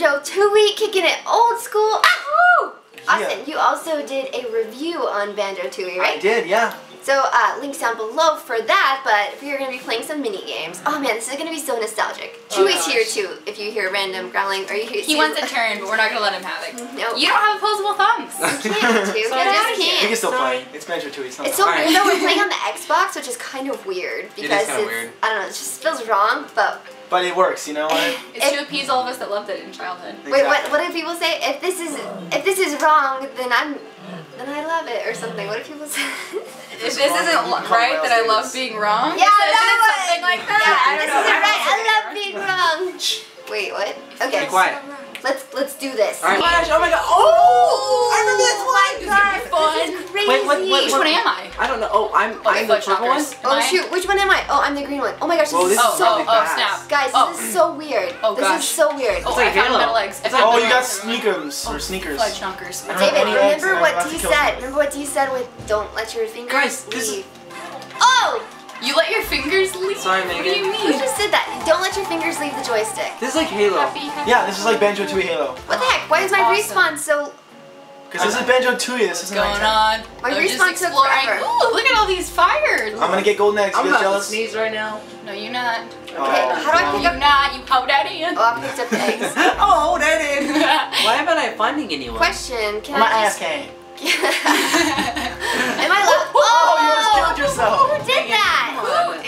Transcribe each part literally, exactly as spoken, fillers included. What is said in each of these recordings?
Banjo-Tooie, kicking it old school. Ah, Austin, yeah. You also did a review on Banjo-Tooie, right? I did, yeah. So uh, links down below for that, but we are going to be playing some mini games. Oh man, this is going to be so nostalgic. Oh, Chewie's gosh. Here too, if you hear random growling. Or you hear he wants a turn, but we're not going to let him have it. No. You don't have opposable thumbs. You can't, too. So I just can't. We can still play. It's Banjo-Tooie. It's, it's so weird though, we're playing on the Xbox, which is kind of weird. Because it is kind of weird. I don't know, it just feels wrong, but... But it works, you know what? It's if, to appease all of us that loved it in childhood. Exactly. Wait, what? What do people say? If this is if this is wrong, then I'm then I love it or something. What do people say? If this isn't right, that I love being wrong. Yeah, that something like that. Yeah, I don't this know. Isn't right. I love being wrong. Wait, what? Okay, be quiet. Let's let's do this. All right. Gosh, oh my god! Oh, I remember this one. Oh my god, this is crazy. Wait, what, what, what, which one am I? I don't know. Oh, I'm okay, I'm the purple one. Oh shoot, which one am I? Oh, I'm the green one. Oh my gosh, this Whoa, this is oh, so oh, fast. Oh, snap. Guys, oh. This is so weird. Oh gosh. This is so weird. Oh, I found metal eggs. I found oh, you got sneakers or sneakers. Fudge knockers. David, remember what T said. Remember what T said with don't let your fingers Guys, leave. This is... Oh! You let your fingers leave? Sorry, Meghan. What do you mean? You just did that. Don't let your fingers leave the joystick. This is like Halo. Happy, happy. Yeah, this is like Banjo-Tooie Halo. What the heck? Why is my awesome. respawn so... Because this is Banjo-Tooie. This is going my on. My They're respawn took forever. Ooh, look at all these fires. I'm gonna get golden eggs. You guys jealous? I'm gonna sneeze right now. No, you're not. Okay, oh. How do I pick no, up? You're not. You popped that in. Oh, I picked up eggs. Oh, that in. Why am I finding anyone? Question. Can I'm I ask? Am I allowed? Oh, oh, you just killed yourself. Who did that?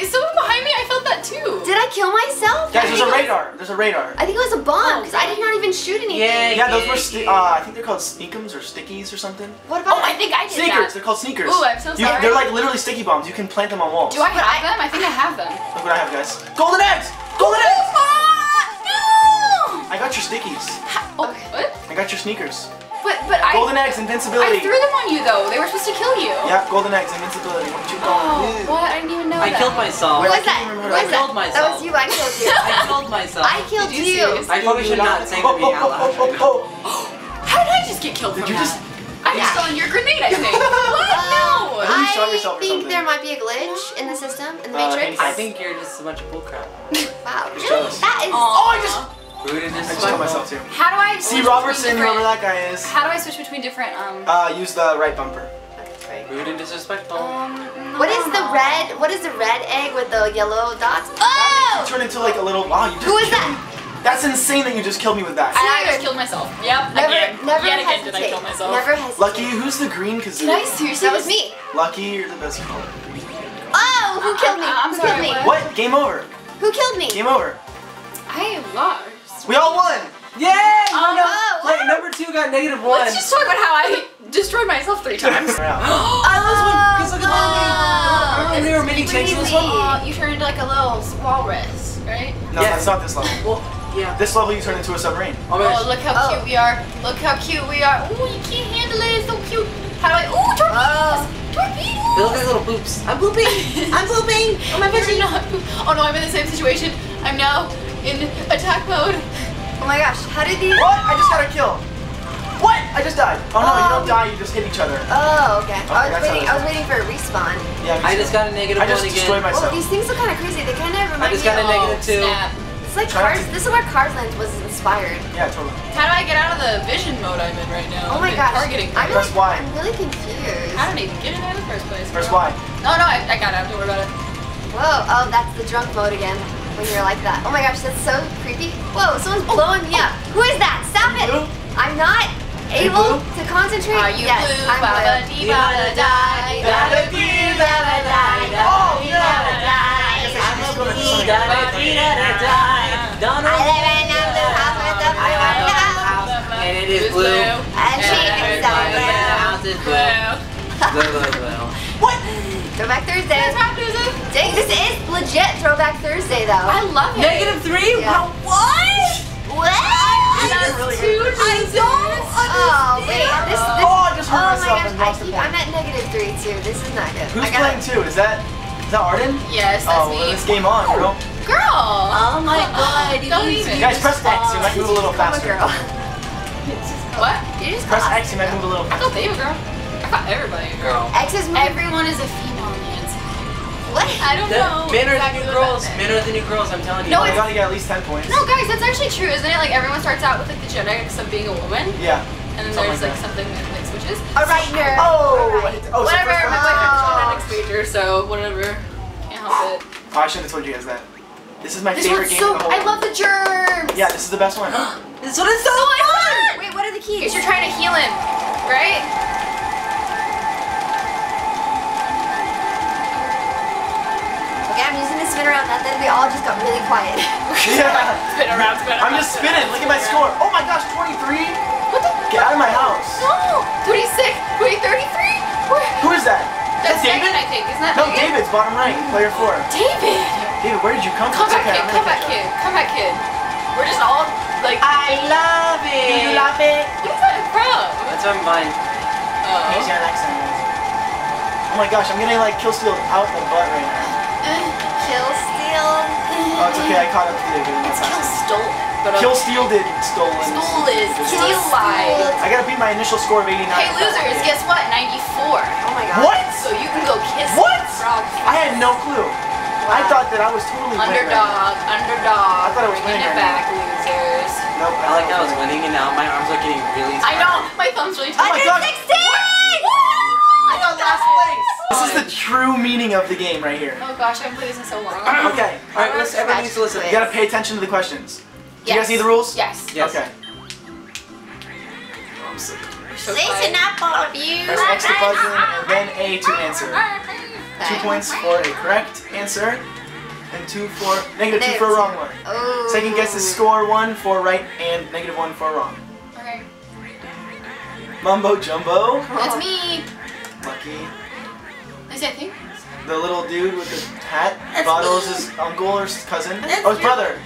Is someone behind me? I felt that too. Did I kill myself? Guys, there's a radar. There's a radar. I think it was a bomb because oh, I did not even shoot anything. Yeah, yeah, yeah those were. Sti uh, I think they're called sneakums or stickies or something. What about? Oh, I think I did sneakers. That. They're called sneakers. Ooh, I'm so sorry. You, they're like literally sticky bombs. You can plant them on walls. Do I have I, them? I think I have them. Look what I have, guys. Golden eggs. Golden oh, eggs. No! I got your stickies. Ha oh, okay. What? I got your sneakers. But but I golden eggs invincibility. I threw them on you though. They were supposed to kill you. Yeah, golden eggs invincibility. What you oh, going? What? I didn't even know. I that. killed myself. What was that? I killed myself. That was you. I killed you. I killed myself. I killed did you. you. I probably should not say oh, me out loud. Oh, oh, oh, oh. How did I just get killed? Did from you just? I just yeah. on your grenade. I think. What? No. I you shot yourself or think something. There might be a glitch in the system in the uh, Matrix. I think you're just a bunch of bullcrap. Wow. Really? That is. Oh, I just. Did this I just killed myself too. How do I see Robertson, whoever that guy is? How do I switch between different? Um. Uh, use the right bumper. Okay, right. Rude and disrespectful. Um, no, what is no. the red? What is the red egg with the yellow dots? Oh! That turn into like a little. Wow, you just. Who is that? Me. That's insane that you just killed me with that. I, I just killed myself. Yep. Never. Again. Never Yet again hesitate. did I kill myself. Never hesitate. Lucky, who's the green Kazoo? Nice, seriously. That was me. Lucky, you're the best caller. Oh, who killed me? I'm sorry. What? Game over. Who killed me? Game over. I lost. We all won! Yay! Um, no, oh, like, number two got negative one. Let's just talk about how I destroyed myself three times. Oh, this one! Because look at all the... There were many changes in this one. Uh, you turned into like a little walrus, right? No, yeah. That's not this level. Well, yeah. This level you turn into a submarine. Oh, oh look how oh. cute we are. Look how cute we are. Ooh, you can't handle it. It's so cute. How do I... Ooh, torpedoes! Oh. Torpedoes! They look like little boops. I'm booping! I'm booping! Oh, my gosh, not Oh, no, I'm in the same situation. I'm now... in attack mode. Oh my gosh, how did these... What? I just got a kill. What? I just died. Oh no, um, you don't die, you just hit each other. Oh, okay. Oh, I, was waiting, I was waiting for a respawn. Yeah, I just got a negative one again. I just destroyed myself. Well, these things look kind of crazy. They kind of remind me of... I just got a negative two. Snap. It's like Cars. This is where Cars Land was inspired. Yeah, totally. How do I get out of the vision mode I'm in right now? Oh my gosh. Targeting. I'm really, Press Y. I'm really confused. How did I even get in the first place? Press Y. No, no, I, I got it. Don't worry about it. Whoa, oh, that's the drunk mode again. When you're like that. Oh my gosh, that's so creepy. Whoa, someone's blowing me up. Who is that? Stop it! I'm not able to concentrate. Are you yes, blue? I'm blue. Oh, no! I live in a blue house with a blue house. And it is blue. And she is so blue. House is blue. What? Throwback Thursday. Throwback Thursday. Dang, this is legit Throwback Thursday though. I love it. Negative three? Yeah. What? What? I, I, really two I don't understand. Oh, wait. This, this, oh, I just hurt oh myself. Oh my gosh, I keep, I'm at negative three too. This is not good. Who's playing two? Is that, is that Arden? Yes, that's oh, me. Oh, well, it's game on, girl. Girl. Oh my god. Don't even. Guys, press X. You might move a little faster. Girl. What? You just press X. You might move a little faster. I thought they were girl. I thought everybody a girl. X is everyone is a female on the inside. What? I don't the, know. Men are exactly the new girls. Men are the new girls, I'm telling you. No, you gotta get at least ten points. No, guys, that's actually true, isn't it? Like, everyone starts out with, like, the genetics of being a woman. Yeah. And then something there's, like, like something that, like, switches. All right, nerd. Oh! All right. Oh, whatever, so my boyfriend's a genetics major, so whatever. Can't help it. Oh, I shouldn't have told you guys that. This is my this favorite game so, of the whole I love the germs! Yeah, this is the best one. This one is so oh, fun! Wait, what are the keys? Because you're trying to heal him, right? Okay, I'm using the spin around, and then we all just got really quiet. Yeah. Spin around, spin around. I'm just spinning. Look at my score. Oh my gosh, twenty-three? What the Get fuck? Out of my house. No! twenty-six! Wait, thirty-three? Where? Who is that? That's is that David? Megan, I think. Isn't that no, Megan? David's bottom right, player four. David! Dude, where did you come from? Come back, kid. Come back, kid. Come back, kid. We're just all like. I love it. Do you love it? Where's that from? That's on mine. Oh. Here's your next one. Oh my gosh, I'm getting like kill steal out the butt right now. Kill steal. Oh, it's okay. I caught up to you. It's kill stolen. Kill steal did stolen. Stool is steal live. I gotta beat my initial score of eighty-nine. Hey losers, guess what? ninety-four. Oh my god. What? So you can go kiss. What? I had no clue. Wow. I thought that I was totally winning. Underdog, right underdog. I thought I was winning. Bring it back, losers. Nope. I like that I was winning, and now my arms are getting really tired. I know. My thumb's really tired. one sixteen! Woo! I got last place. This is the true meaning of the game right here. Oh gosh, I haven't played this in so long. Okay. All right, listen. Everyone needs to listen. You gotta pay attention to the questions. Do yes. you guys need the rules? Yes. Yes. Okay. Listen up, all of you. Press X to buzz in, and then A to answer. Two points for a correct answer, and two for negative two for a wrong one. Oh. Second guess is score one for right and negative one for wrong. Okay. Mumbo Jumbo. That's me. Lucky. Is that thing? The little dude with the hat. That's Bottles me. His uncle or his cousin. That's oh, his brother.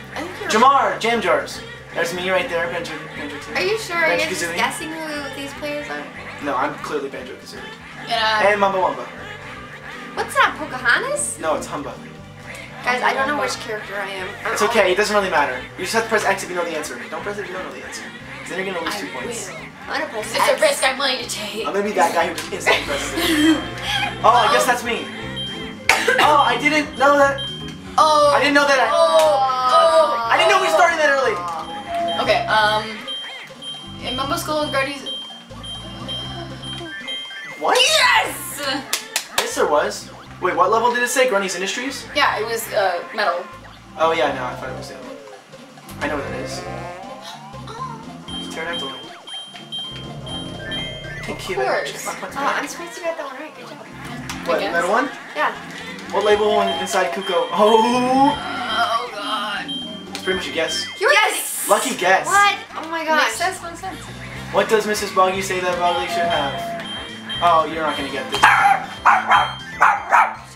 Jamar. Jam jars. There's me right there. Banjo. Banjo-Tooie. Are you sure? Are you just guessing who these players are? No, I'm clearly Banjo-Kazooie. Yeah. And Mumbo Wamba. What's that, Pocahontas? No, it's Humba. Guys, I don't know which character I am. I'm it's okay, it doesn't really matter. You just have to press X if you know the answer. Don't press it if you don't know the answer. Then you're gonna lose I two will. points. I'm gonna press It's X. a risk I'm willing to take. I'm gonna be that guy who instantly presses it. Oh, I guess that's me. Oh, I didn't know that. Oh. I didn't know that. I, oh. I didn't know we started that early. Okay, um. In Mumbo School and Guardians. What? Yes! Yes, there was. Wait, what level did it say? Grunny's Industries? Yeah, it was uh, metal. Oh yeah, no, I thought it was the other one. I know what it is. It's pterodactyl. Thank you. Of course. Oh, I'm surprised you got that one right. Good job. What, metal one? Yeah. What label one inside Kuko? Oh! Oh god. That's pretty much a guess. Yes! Lucky guess. What? Oh my god. Makes sense, makes sense. What does Missus Boggy say that Boggy should have? Oh, you're not gonna get this.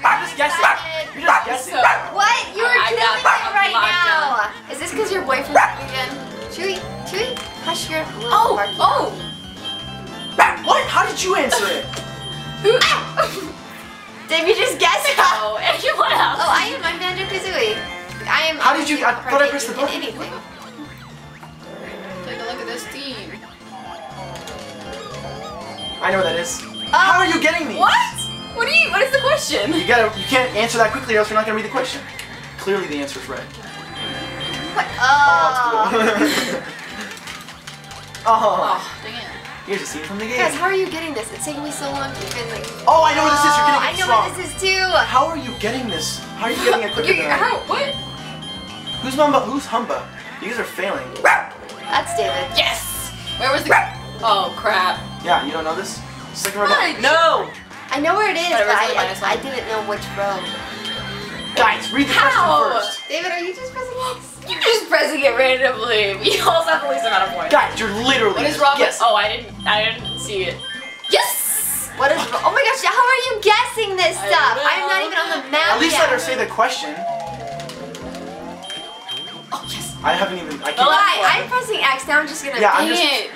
You're just guessing. You're just guessing. What? You are killing it right now. Is this because your boyfriend's again? Chewie, Chewie, hush your little oh, barking. Oh! What? How did you answer it? Did you just guess it? Oh, everyone else. Oh, I am. I'm Banjo-Kazooie. I am. How did you? I thought I pressed the button. Take a look at this team. I know what that is. Um, How are you getting these? What? What do you? What is the question? You gotta. You can't answer that quickly, or else you're not gonna read the question. Clearly, the answer is red. What? Oh. Oh, oh. Dang it. Here's a scene from the game. Guys, how are you getting this? It's taking me so long to even like. Oh, I know what this is. You're getting it I know wrong. what this is too. How are you getting this? How are you getting it quicker? Than how? What? Who's Mumba? Who's Humba? These are failing. That's David. Yes. Where was the? Oh crap. Yeah, you don't know this? Second row. No! I know where it is, but I, I, I didn't know which row. Guys, read the How? question first. David, are you just pressing it? You're just pressing it randomly. We all have the least amount of points. Guys, you're literally. What is wrong? Yes. Oh, I didn't. I didn't see it. Yes. What is? Oh my gosh! How are you guessing this I stuff? I'm not even on the map. At least yet. let her say the question. Oh yes. I haven't even. I can't. Well, I, I'm pressing X now. I'm just gonna. Yeah, I'm just. It.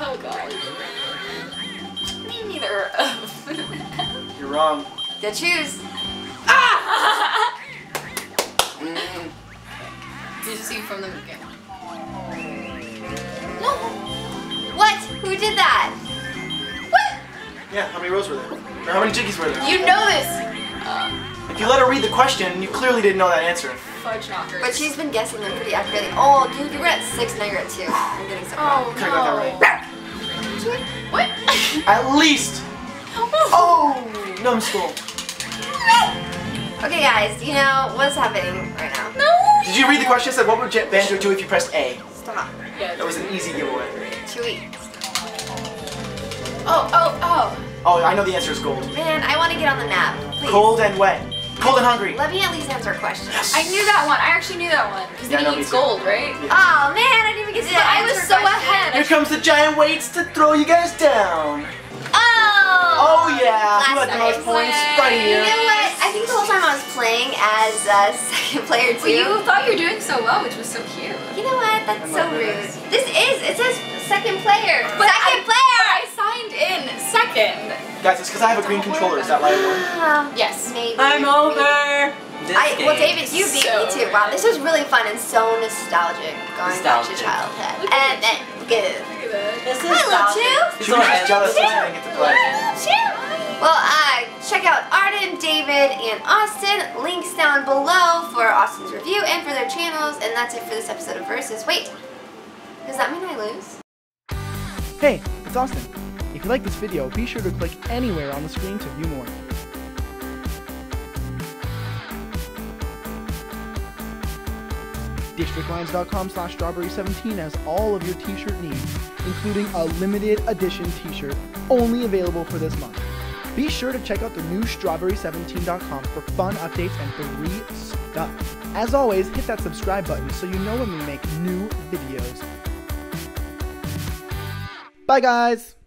Oh god. Me neither. You're wrong. Good choose. Ah! Mm. You just see from the beginning. No. What? Who did that? What? Yeah. How many rows were there? Or how many jiggies were there? You know this. Uh, I You let her read the question, and you clearly didn't know that answer. Fudge knockers. But she's been guessing them pretty accurately. Oh, dude, you were at six, now you're at two. I'm getting so wrong. Oh, no. I got that right. What? At least. Oh, numbskull. Okay, guys, you know what's happening right now? No. Did you read the question? It said, what would Banjo do if you pressed A? Stop. Yeah, that was an easy giveaway. Chewie. Oh, oh, oh. Oh, I know the answer is gold. Man, I want to get on the map. Please. Cold and wet. Cold and hungry. Let me at least answer a question. Yes. I knew that one. I actually knew that one. Because yeah, then he eats gold, right? Yeah. Oh, man, I didn't even get to that. I was so ahead. Here comes the giant weights to throw you guys down. Oh! Oh, yeah. Who had the most points? Right here. You know what? I think the whole time I was playing as uh, second player too. Well, you thought you were doing so well, which was so cute. You know what? That's so rude. This. this is, it says second player. But second I, player! I signed in second. Guys, it's because I have a green controller. Is that why I won? Yes. Maybe. I'm over. This I, well, David, you beat so me too. Wow, this was really fun and so nostalgic. Going nostalgic. back to childhood. Look and then, good. Look at this. This is Hi, little Chew. She's always jealous that I get to play. Well, uh, check out Arden, David, and Austin. Links down below for Austin's review and for their channels. And that's it for this episode of Versus. Wait, does that mean I lose? Hey, it's Austin. If you like this video, be sure to click anywhere on the screen to view more. district lines dot com slash strawberry seventeen has all of your t-shirt needs, including a limited edition t-shirt only available for this month. Be sure to check out the new strawberry seventeen dot com for fun updates and free stuff. As always, hit that subscribe button so you know when we make new videos. Bye, guys!